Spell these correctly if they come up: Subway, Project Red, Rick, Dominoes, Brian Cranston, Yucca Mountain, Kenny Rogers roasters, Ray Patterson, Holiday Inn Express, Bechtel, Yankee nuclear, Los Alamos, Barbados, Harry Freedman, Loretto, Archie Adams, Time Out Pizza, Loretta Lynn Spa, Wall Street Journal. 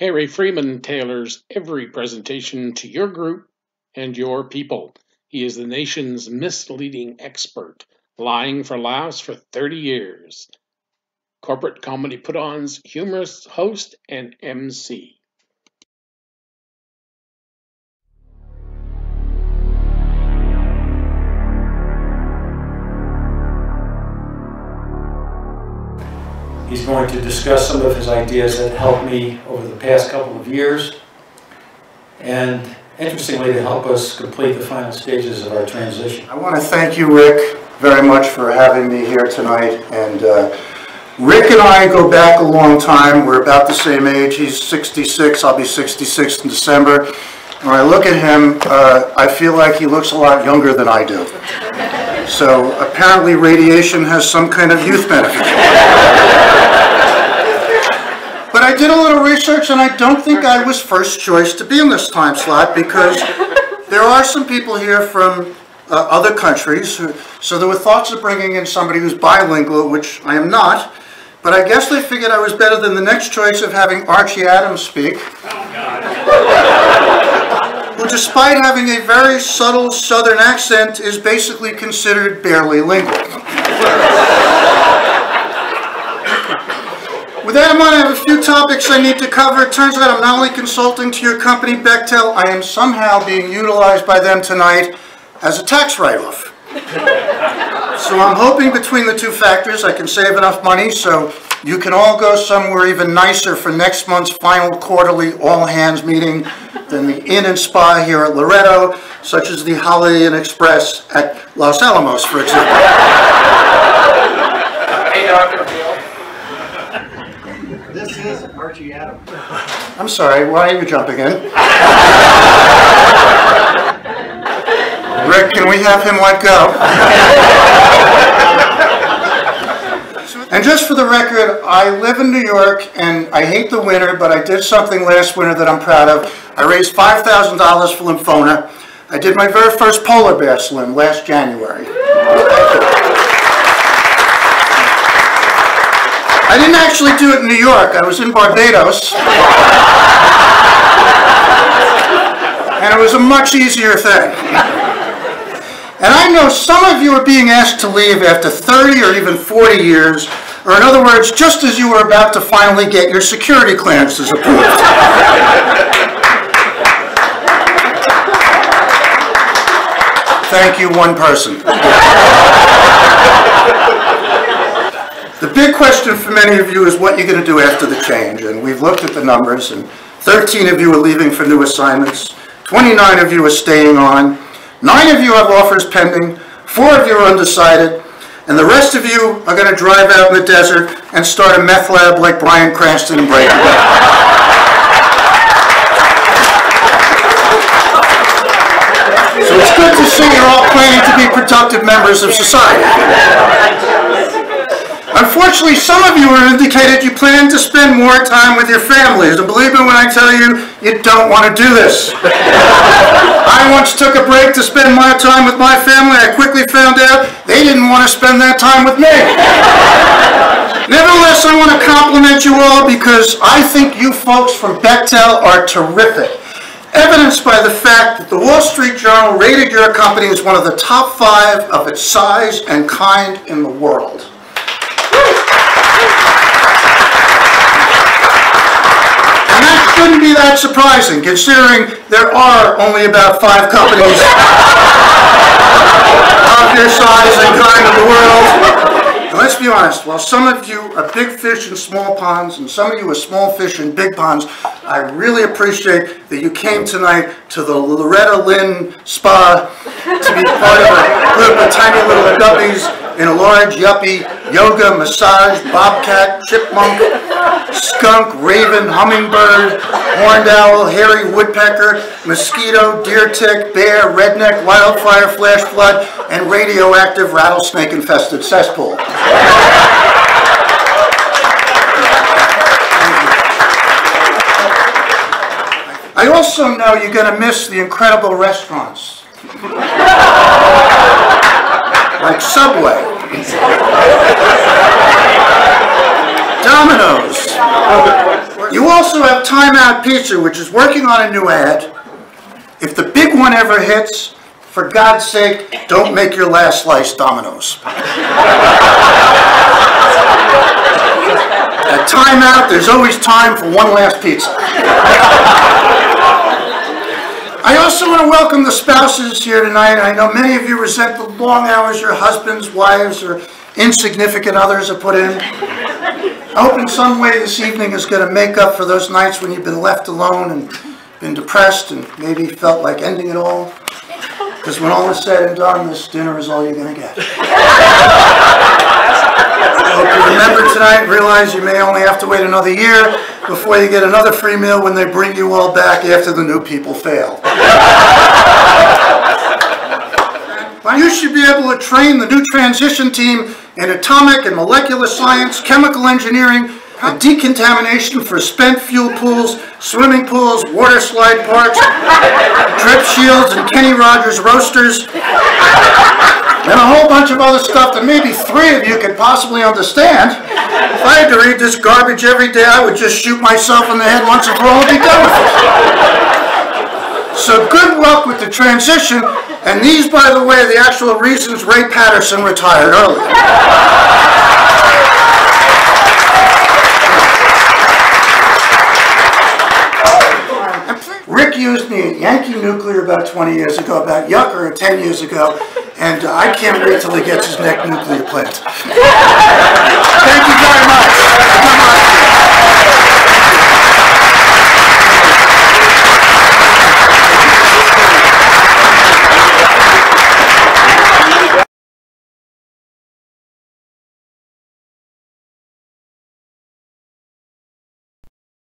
Harry Freedman tailors every presentation to your group and your people. He is the nation's misleading expert, lying for laughs for 30 years. Corporate comedy put-ons, humorous host, and MC. He's going to discuss some of his ideas that helped me over the past couple of years, and interestingly to help us complete the final stages of our transition. I want to thank you, Rick, very much for having me here tonight. And Rick and I go back a long time. We're about the same age. He's 66. I'll be 66 in December. When I look at him, I feel like he looks a lot younger than I do. So apparently radiation has some kind of youth benefit. But I did a little research, and I don't think I was first choice to be in this time slot, because there are some people here from other countries. So there were thoughts of bringing in somebody who's bilingual, which I am not. But I guess they figured I was better than the next choice of having Archie Adams speak. Oh, God. Who, despite having a very subtle southern accent, is basically considered barely lingual. With that in mind, I have a few topics I need to cover. It turns out I'm not only consulting to your company, Bechtel, I am somehow being utilized by them tonight as a tax write-off. So I'm hoping between the two factors I can save enough money so you can all go somewhere even nicer for next month's final quarterly all-hands meeting than the Inn and Spa here at Loretto, such as the Holiday Inn Express at Los Alamos, for example. Hey, Doctor. This is Archie Adams. I'm sorry, why are you jumping in? Rick, can we have him let go? And just for the record, I live in New York, and I hate the winter, but I did something last winter that I'm proud of. I raised $5,000 for lymphoma. I did my very first polar bear swim last January. I didn't actually do it in New York. I was in Barbados. And it was a much easier thing. And I know some of you are being asked to leave after 30 or even 40 years, or in other words, just as you were about to finally get your security clearances approved. Thank you, one person. The big question for many of you is what you're going to do after the change, and we've looked at the numbers, and 13 of you are leaving for new assignments, 29 of you are staying on, 9 of you have offers pending, 4 of you are undecided, and the rest of you are going to drive out in the desert and start a meth lab like Brian Cranston and Ray Patterson. So it's good to see you're all planning to be productive members of society. Unfortunately, some of you are indicated you plan to spend more time with your families, and believe me when I tell you, you don't want to do this. I once took a break to spend my time with my family. I quickly found out they didn't want to spend that time with me. Nevertheless, I want to compliment you all because I think you folks from Bechtel are terrific, evidenced by the fact that the Wall Street Journal rated your company as one of the top 5 of its size and kind in the world. And that shouldn't be that surprising, considering there are only about 5 companies of your size and kind in the world. And let's be honest, while some of you are big fish in small ponds, and some of you are small fish in big ponds, I really appreciate that you came tonight to the Loretta Lynn Spa to be part of a group of tiny little guppies in a large yuppie, yoga, massage, bobcat, chipmunk, skunk, raven, hummingbird, horned owl, hairy woodpecker, mosquito, deer tick, bear, redneck, wildfire, flash flood, and radioactive rattlesnake-infested cesspool. I also know you're going to miss the incredible restaurants. Like Subway, Dominoes. You also have Time Out Pizza, which is working on a new ad. If the big one ever hits, for God's sake, don't make your last slice Dominoes. At Time Out, there's always time for one last pizza. I also want to welcome the spouses here tonight. I know many of you resent the long hours your husbands, wives, or insignificant others have put in. I hope in some way this evening is going to make up for those nights when you've been left alone and been depressed and maybe felt like ending it all. Because when all is said and done, this dinner is all you're going to get. I hope you remember tonight, realize you may only have to wait another year before you get another free meal when they bring you all back after the new people fail. You should be able to train the new transition team in atomic and molecular science, chemical engineering, and decontamination for spent fuel pools, swimming pools, water slide parks, drip shields, and Kenny Rogers roasters, and a whole bunch of other stuff that maybe three of you could possibly understand. If I had to read this garbage every day, I would just shoot myself in the head once and for all and be done with it. So good luck with the transition, and these, by the way, are the actual reasons Ray Patterson retired early. Rick used me at Yankee Nuclear about 20 years ago, about Yucker 10 years ago, and I can't wait till he gets his next nuclear plant. Thank you very much.